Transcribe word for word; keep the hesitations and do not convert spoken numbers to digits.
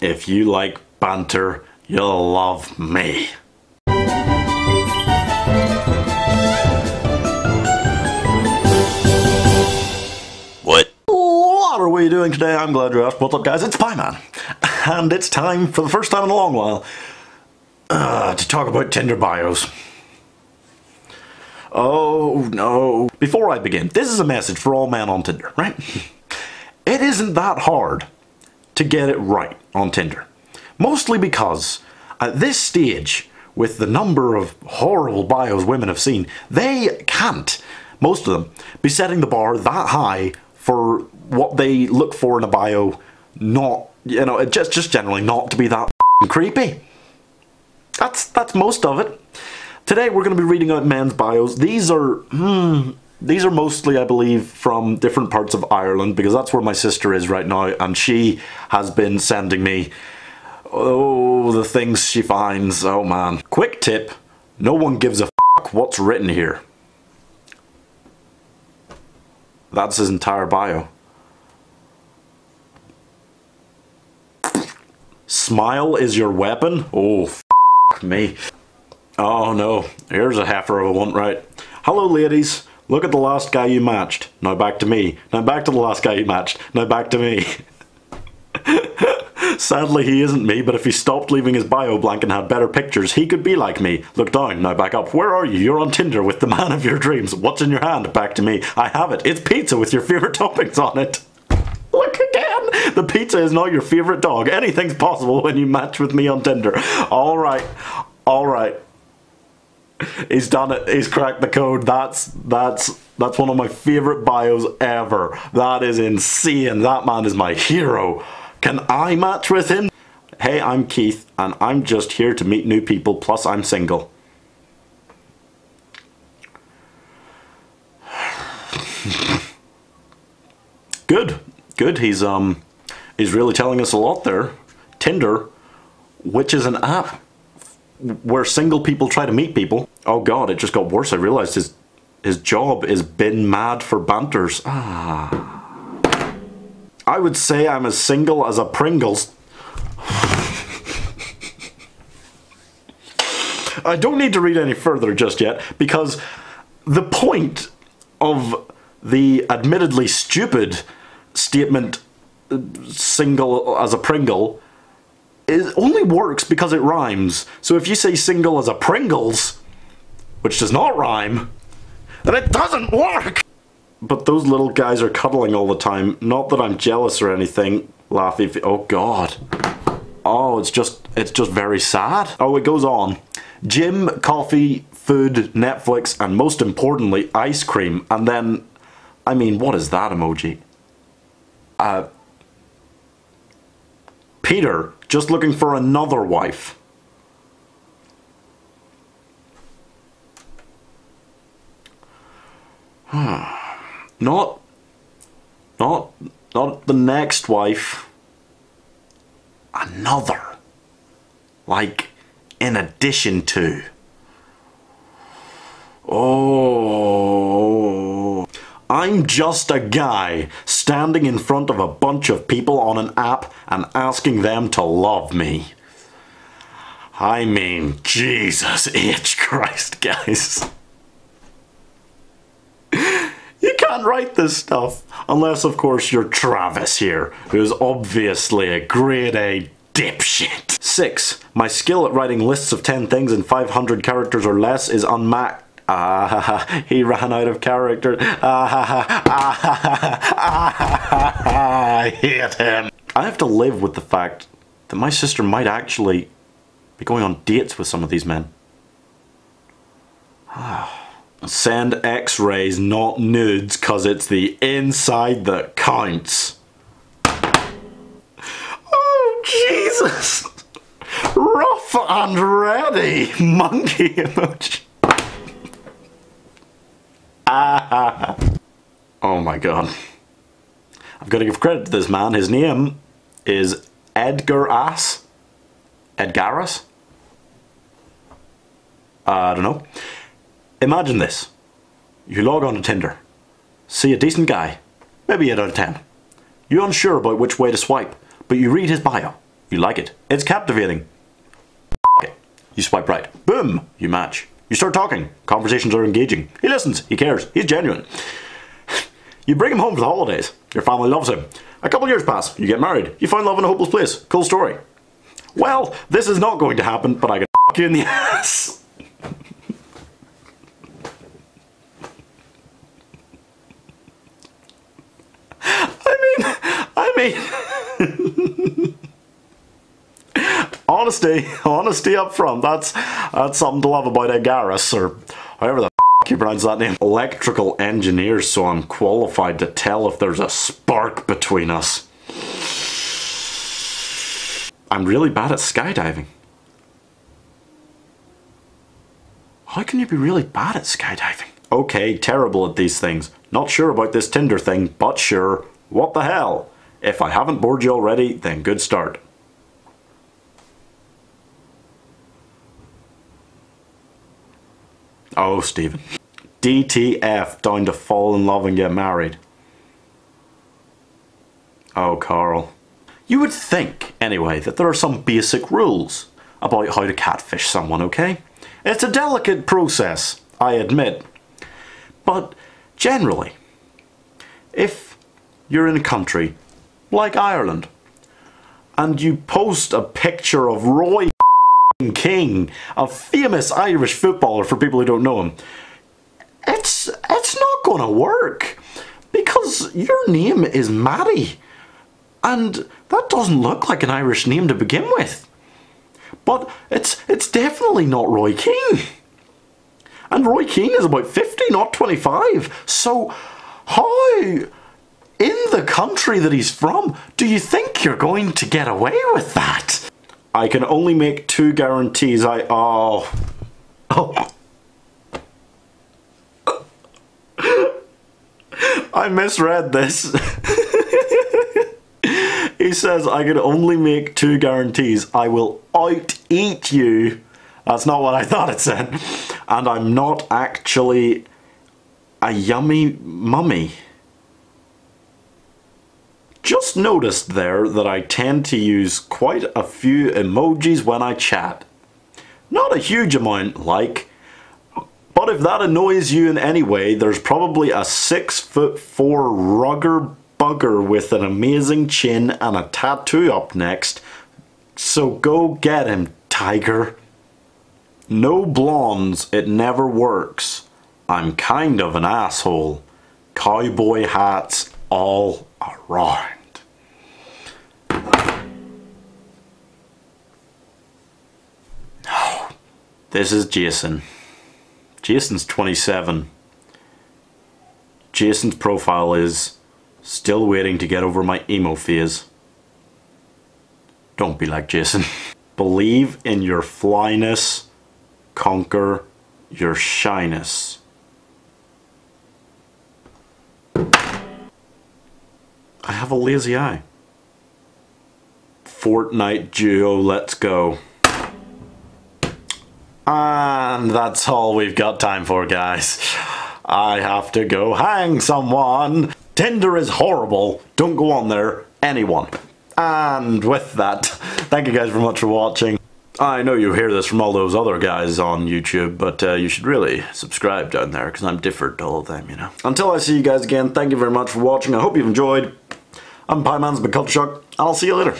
If you like banter, you'll love me. What? What are we doing today? I'm glad you asked. What's up, guys? It's Pie Man. And it's time, for the first time in a long while, uh, to talk about Tinder bios. Oh no. Before I begin, this is a message for all men on Tinder, right? It isn't that hard to get it right on Tinder. Mostly because at this stage, with the number of horrible bios women have seen, they can't, most of them, be setting the bar that high for what they look for in a bio, not, you know, just, just generally not to be that creepy. That's, that's most of it. Today we're going to be reading out men's bios. These are, hmm, these are mostly, I believe, from different parts of Ireland, because that's where my sister is right now, and she has been sending me, oh, the things she finds. Oh man. Quick tip, no one gives a fuck what's written here. That's his entire bio. Smile is your weapon? Oh, fuck me. Oh no, here's a heifer of a one, right? Hello ladies, look at the last guy you matched. Now back to me. Now back to the last guy you matched. Now back to me. Sadly, he isn't me, but if he stopped leaving his bio blank and had better pictures, he could be like me. Look down, now back up. Where are you? You're on Tinder with the man of your dreams. What's in your hand? Back to me. I have it. It's pizza with your favorite toppings on it. Look again! The pizza is now your favorite dog. Anything's possible when you match with me on Tinder. All right. All right. He's done it. He's cracked the code. That's, that's, that's one of my favorite bios ever. That is insane. That man is my hero. Can I match with him? Hey, I'm Keith, and I'm just here to meet new people, plus I'm single. Good. Good. He's, um, he's really telling us a lot there. Tinder, which is an app where single people try to meet people. Oh god, it just got worse. I realized his, his job is bin mad for banters. Ah. I would say I'm as single as a Pringles. I don't need to read any further just yet, because the point of the admittedly stupid statement, single as a Pringle, is only works because it rhymes. So if you say single as a Pringles, which does not rhyme, then it doesn't work! But those little guys are cuddling all the time. Not that I'm jealous or anything. Laughy fe- oh god. Oh, it's just, it's just very sad. Oh, it goes on. Gym, coffee, food, Netflix, and most importantly, ice cream. And then, I mean, what is that emoji? Uh, Peter, just looking for another wife. Huh. Not, not, not the next wife. Another. Like, in addition to. Oh. I'm just a guy standing in front of a bunch of people on an app and asking them to love me. I mean, Jesus H. Christ, guys. You can't write this stuff. Unless, of course, you're Travis here, who's obviously a grade A dipshit. Six, my skill at writing lists of ten things in five hundred characters or less is unmatched. Ah, ha, ha, he ran out of characters. Ah, ha, ha, ah, ha, ha, ah, ha, ha, ha, I hate him. I have to live with the fact that my sister might actually be going on dates with some of these men. Ah. Send x-rays, not nudes, cause it's the inside that counts. Oh Jesus! Rough and ready monkey emoji. Ah. Oh my god. I've got to give credit to this man. His name is Edgaras. Edgaras? Uh, I don't know. Imagine this. You log on to Tinder, see a decent guy, maybe eight out of ten. You're unsure about which way to swipe, but you read his bio, You like it. It's captivating. Okay. You swipe right. Boom. You match. You start talking. Conversations are engaging. He listens. He cares. He's genuine. You bring him home for the holidays. Your family loves him. A couple years pass. You get married. You find love in a hopeless place. Cool story. Well, this is not going to happen, but I can f*** you in the ass. I mean, I mean, honesty, honesty up front, that's, that's something to love about Edgaras, or however the f*** you pronounce that name. Electrical engineer, so I'm qualified to tell if there's a spark between us. I'm really bad at skydiving. How can you be really bad at skydiving? Okay, terrible at these things. Not sure about this Tinder thing, but sure. What the hell? If I haven't bored you already, then good start. Oh, Steven. D T F, down to fall in love and get married. Oh, Carl. You would think, anyway, that there are some basic rules about how to catfish someone, okay? It's a delicate process, I admit. But generally, if you're in a country like Ireland and you post a picture of Roy Keane, a famous Irish footballer for people who don't know him, it's, it's not gonna work because your name is Maddie. And that doesn't look like an Irish name to begin with. But it's it's definitely not Roy Keane. And Roy Keane is about fifty, not twenty-five. So how in the country that he's from do you think you're going to get away with that? I can only make two guarantees. I oh oh I misread this. He says, I could only make two guarantees. I will out-eat you. That's not what I thought it said. And I'm not actually a yummy mummy. Just noticed there that I tend to use quite a few emojis when I chat. Not a huge amount, like. But if that annoys you in any way, there's probably a six foot four rugger bugger with an amazing chin and a tattoo up next, so go get him, tiger. No blondes, it never works. I'm kind of an asshole. Cowboy hats all around. No, this is Jason. Jason's twenty-seven. Jason's profile is still waiting to get over my emo phase. Don't be like Jason. Believe in your flyness, conquer your shyness. I have a lazy eye. Fortnite duo, let's go. And that's all we've got time for, guys. I have to go hang someone. Tinder is horrible, don't go on there, anyone. And with that, thank you guys very much for watching. I know you hear this from all those other guys on YouTube, but uh, you should really subscribe down there because I'm different to all of them, you know. Until I see you guys again, thank you very much for watching. I hope you've enjoyed. I'm Pie Man's Culture Shock, and I'll see you later.